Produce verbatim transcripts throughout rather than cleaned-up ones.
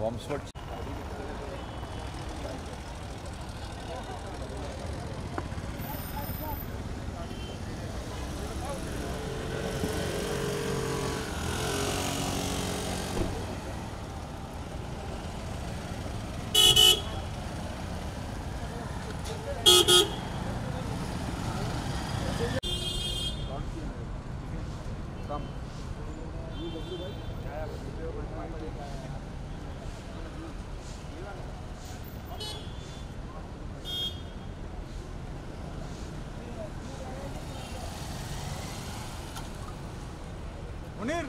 Bomb sword. Munir.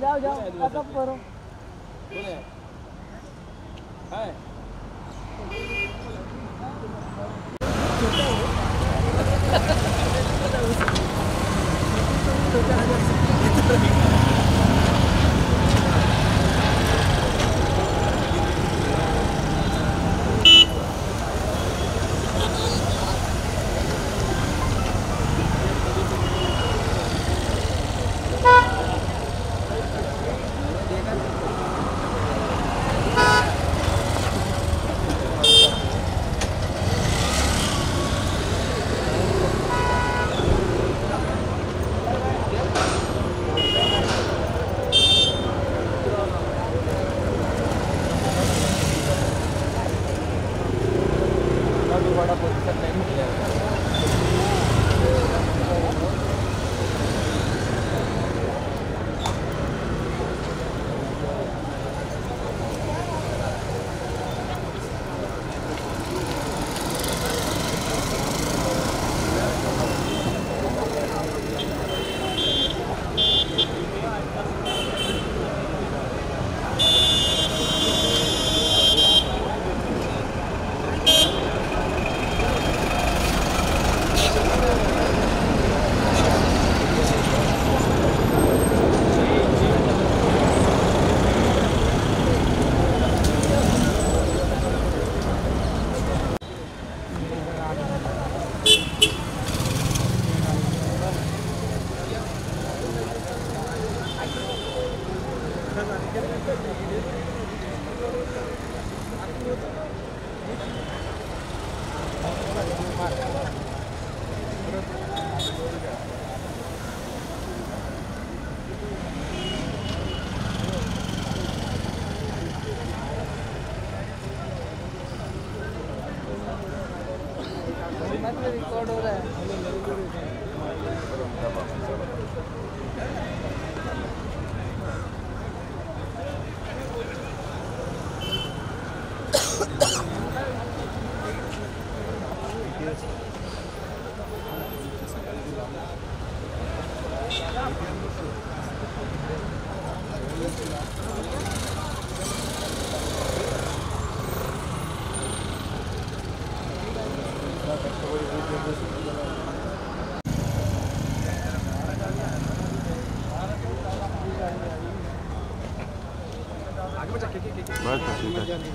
जाओ जाओ अटक करो बोले हाय Terima kasih.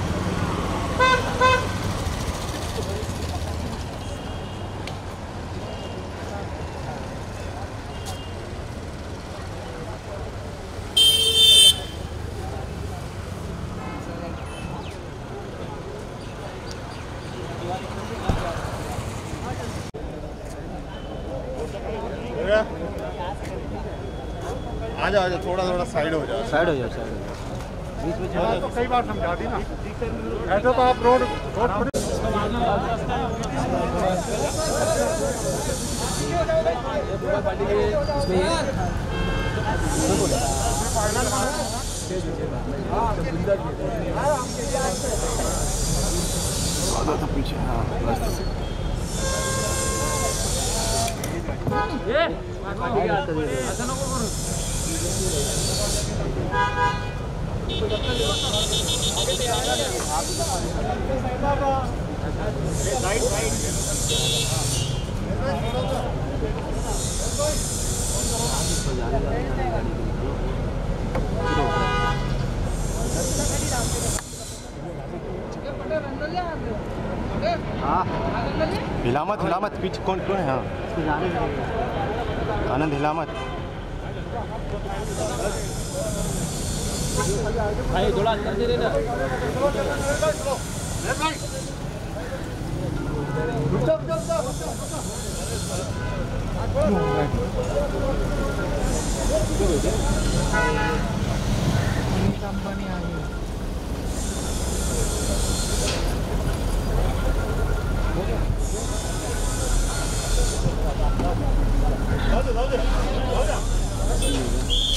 आजा आजा थोड़ा थोड़ा साइड हो जाओ साइड हो जाओ साइड हो जाओ बीच बीच में तो कई बार समझा दी ना बैठो तो आप रोड रोड इसमें हिला मत हिला मत पीछे कौन कौन है हाँ आनंद हिला मत भाई थोड़ा अंदर दे देना कंपनी आई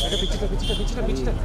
ada picit picit picit picit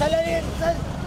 Salah ni, salah.